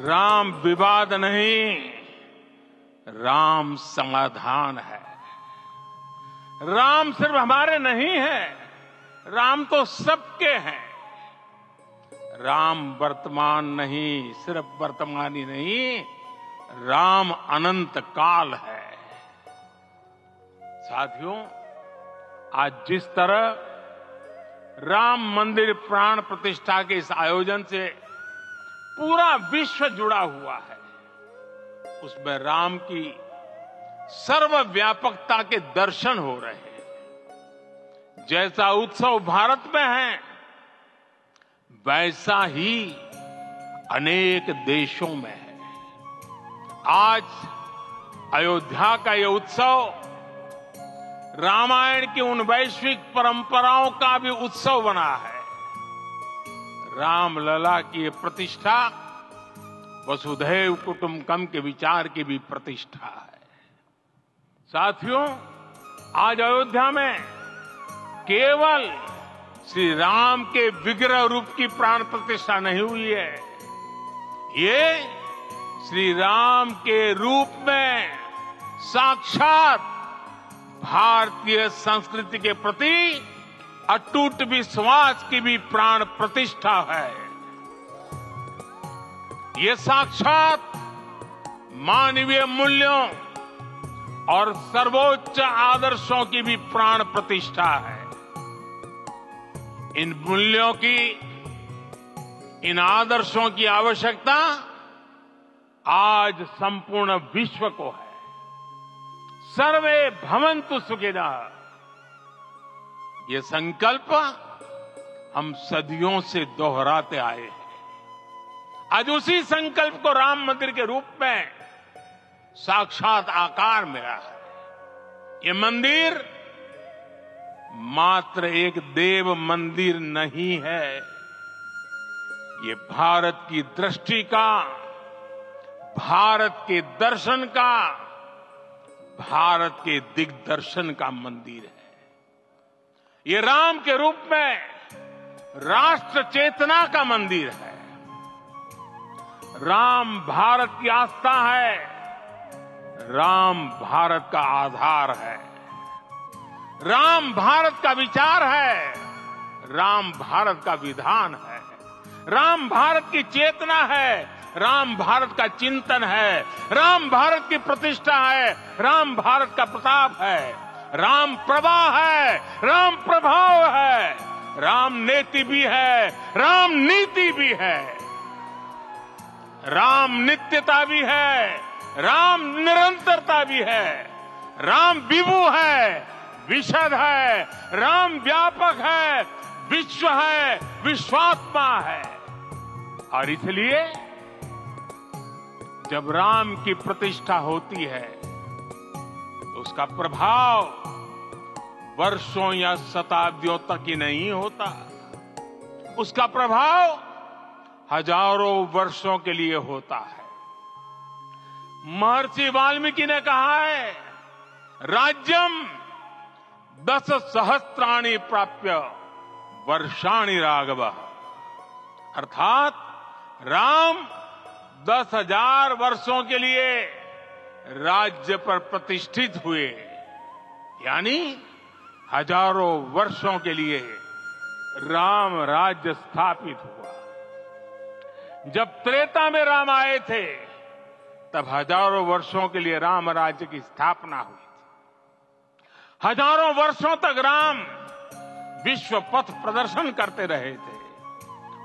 राम विवाद नहीं, राम समाधान है। राम सिर्फ हमारे नहीं है, राम तो सबके हैं। राम वर्तमान नहीं, सिर्फ वर्तमान ही नहीं, राम अनंत काल है। साथियों, आज जिस तरह राम मंदिर प्राण प्रतिष्ठा के इस आयोजन से पूरा विश्व जुड़ा हुआ है, उसमें राम की सर्वव्यापकता के दर्शन हो रहे हैं। जैसा उत्सव भारत में है, वैसा ही अनेक देशों में है। आज अयोध्या का ये उत्सव रामायण की उन वैश्विक परंपराओं का भी उत्सव बना है। रामलला की ये प्रतिष्ठा वसुधैव कुटुंबकम के विचार की भी प्रतिष्ठा है। साथियों, आज अयोध्या में केवल श्री राम के विग्रह रूप की प्राण प्रतिष्ठा नहीं हुई है, ये श्री राम के रूप में साक्षात भारतीय संस्कृति के प्रति अटूट विश्वास की भी प्राण प्रतिष्ठा है। ये साक्षात मानवीय मूल्यों और सर्वोच्च आदर्शों की भी प्राण प्रतिष्ठा है। इन मूल्यों की, इन आदर्शों की आवश्यकता आज संपूर्ण विश्व को है। सर्वे भवन्तु सुखिनः, ये संकल्प हम सदियों से दोहराते आए हैं। आज उसी संकल्प को राम मंदिर के रूप में साक्षात आकार मिला है। ये मंदिर मात्र एक देव मंदिर नहीं है, ये भारत की दृष्टि का, भारत के दर्शन का, भारत के दिग्दर्शन का मंदिर है। ये राम के रूप में राष्ट्र चेतना का मंदिर है। राम भारत की आस्था है, राम भारत का आधार है, राम भारत का विचार है, राम भारत का विधान है, राम भारत की चेतना है, राम भारत का चिंतन है, राम भारत की प्रतिष्ठा है, राम भारत का प्रताप है, राम प्रवाह है, राम प्रभाव है, राम नेति भी है, राम नीति भी है, राम नित्यता भी है, राम निरंतरता भी है, राम विभु है, विशद है, राम व्यापक है, विश्व है, विश्वात्मा है। और इसलिए जब राम की प्रतिष्ठा होती है तो उसका प्रभाव वर्षों या शताब्दियों तक ही नहीं होता, उसका प्रभाव हजारों वर्षों के लिए होता है। महर्षि वाल्मीकि ने कहा है, राज्यम 10 सहस्त्राणि प्राप्य वर्षाणि राघव, अर्थात राम 10,000 वर्षों के लिए राज्य पर प्रतिष्ठित हुए, यानी हजारों वर्षों के लिए राम राज्य स्थापित हुआ। जब त्रेता में राम आए थे तब हजारों वर्षों के लिए राम राज्य की स्थापना हुई थी। हजारों वर्षों तक राम विश्व पथ प्रदर्शन करते रहे थे।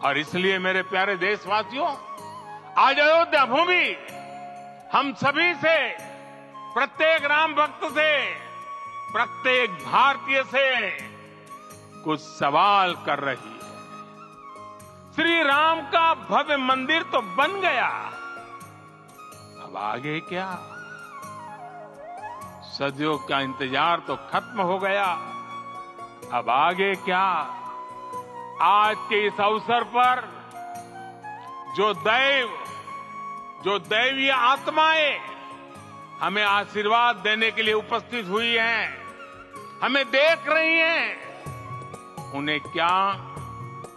और इसलिए मेरे प्यारे देशवासियों, आज अयोध्या भूमि हम सभी से, प्रत्येक राम भक्त से, प्रत्येक भारतीय से कुछ सवाल कर रही है। श्री राम का भव्य मंदिर तो बन गया, अब आगे क्या? सदियों का इंतजार तो खत्म हो गया, अब आगे क्या? आज के इस अवसर पर जो दैवीय आत्माएं हमें आशीर्वाद देने के लिए उपस्थित हुई हैं, हमें देख रही हैं, उन्हें क्या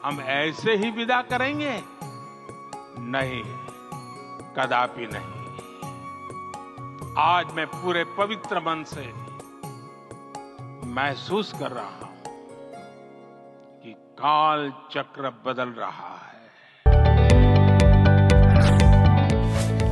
हम ऐसे ही विदा करेंगे? नहीं, कदापि नहीं। आज मैं पूरे पवित्र मन से महसूस कर रहा हूं कि काल चक्र बदल रहा है।